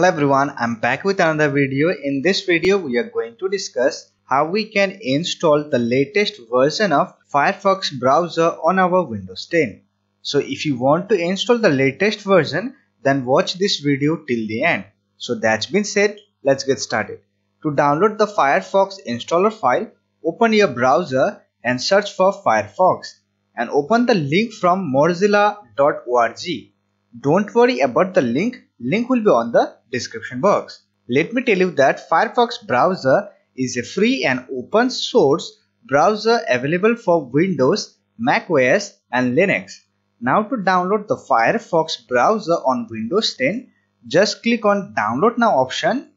Hello everyone, I'm back with another video. In this video, we are going to discuss how we can install the latest version of Firefox browser on our Windows 10. So if you want to install the latest version, then watch this video till the end. So that's been said, let's get started. To download the Firefox installer file, open your browser and search for Firefox and open the link from mozilla.org. Don't worry about the link will be on the description box. Let me tell you that Firefox browser is a free and open source browser available for Windows, Mac OS and Linux. Now to download the Firefox browser on Windows 10, just click on Download Now option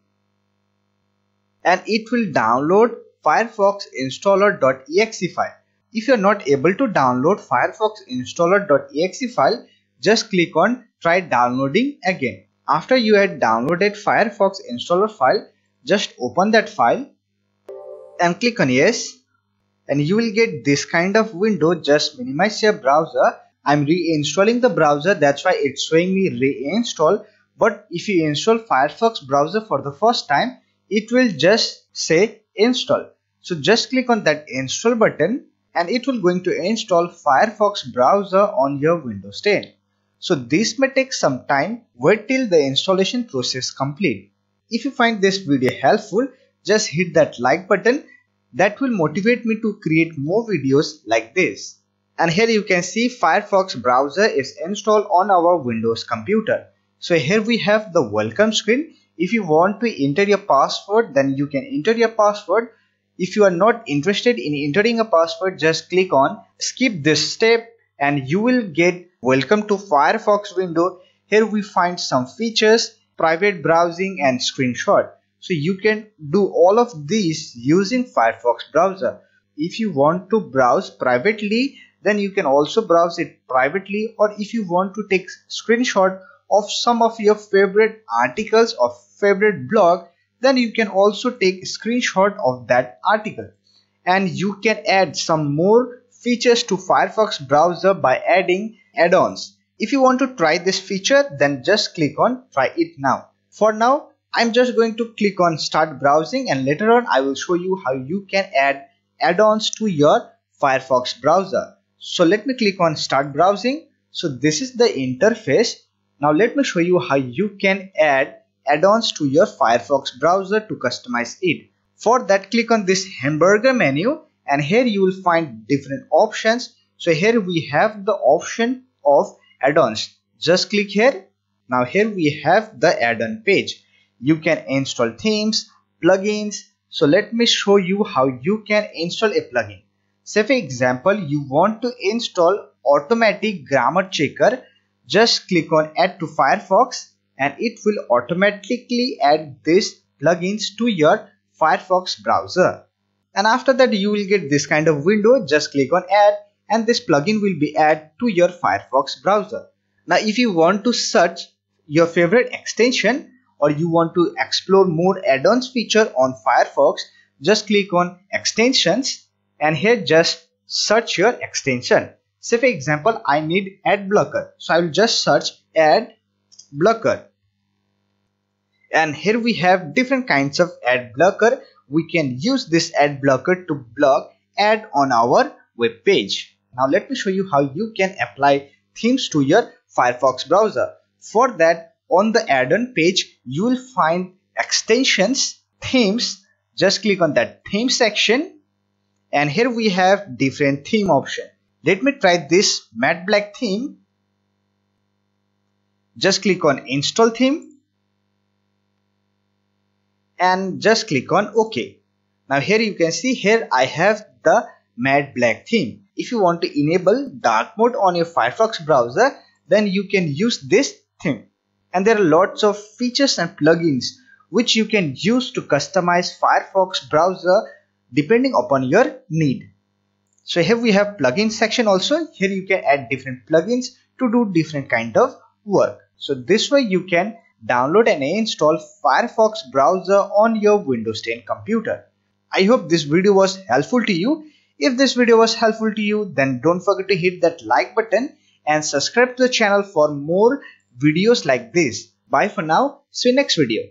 and it will download Firefox installer.exe file. If you are not able to download Firefox installer.exe file, just click on Try Downloading again. After you had downloaded Firefox installer file, just open that file and click on yes, and you will get this kind of window. Just minimize your browser. I'm reinstalling the browser, that's why it's showing me reinstall. But if you install Firefox browser for the first time, it will just say install. So just click on that install button and it will going to install Firefox browser on your Windows 10. So this may take some time, wait till the installation process complete. If you find this video helpful, just hit that like button, that will motivate me to create more videos like this. And here you can see Firefox browser is installed on our Windows computer. So here we have the welcome screen. If you want to enter your password, then you can enter your password. If you are not interested in entering a password, just click on skip this step and you will get welcome to Firefox window. Here we find some features, private browsing and screenshot. So you can do all of these using Firefox browser. If you want to browse privately, then you can also browse it privately, or if you want to take screenshot of some of your favorite articles or favorite blog, then you can also take screenshot of that article. And you can add some more features to Firefox browser by adding add-ons. If you want to try this feature, then just click on try it now. For now, I'm just going to click on start browsing, and later on I will show you how you can add add-ons to your Firefox browser. So let me click on start browsing. So this is the interface. Now let me show you how you can add add-ons to your Firefox browser to customize it. For that, click on this hamburger menu and here you will find different options. So here we have the option of add-ons. Just click here. Now here we have the add-on page. You can install themes, plugins. So let me show you how you can install a plugin. Say for example, you want to install automatic grammar checker. Just click on add to Firefox and it will automatically add these plugins to your Firefox browser. And after that you will get this kind of window. Just click on add and this plugin will be added to your Firefox browser. Now if you want to search your favorite extension or you want to explore more add-ons feature on Firefox, just click on extensions and here just search your extension. Say for example, I need ad blocker, so I will just search ad blocker and here we have different kinds of ad blocker. We can use this ad blocker to block ad on our web page. Now let me show you how you can apply themes to your Firefox browser. For that, on the add-on page you will find extensions, themes. Just click on that theme section and here we have different theme option. Let me try this matte black theme. Just click on install theme and just click on OK. Now here you can see here I have the matte black theme. If you want to enable dark mode on your Firefox browser, then you can use this theme. And there are lots of features and plugins which you can use to customize Firefox browser depending upon your need. So here we have plugin section also. Here you can add different plugins to do different kind of work. So this way you can download and install Firefox browser on your Windows 10 computer. I hope this video was helpful to you. If this video was helpful to you, then don't forget to hit that like button and subscribe to the channel for more videos like this. Bye for now. See you next video.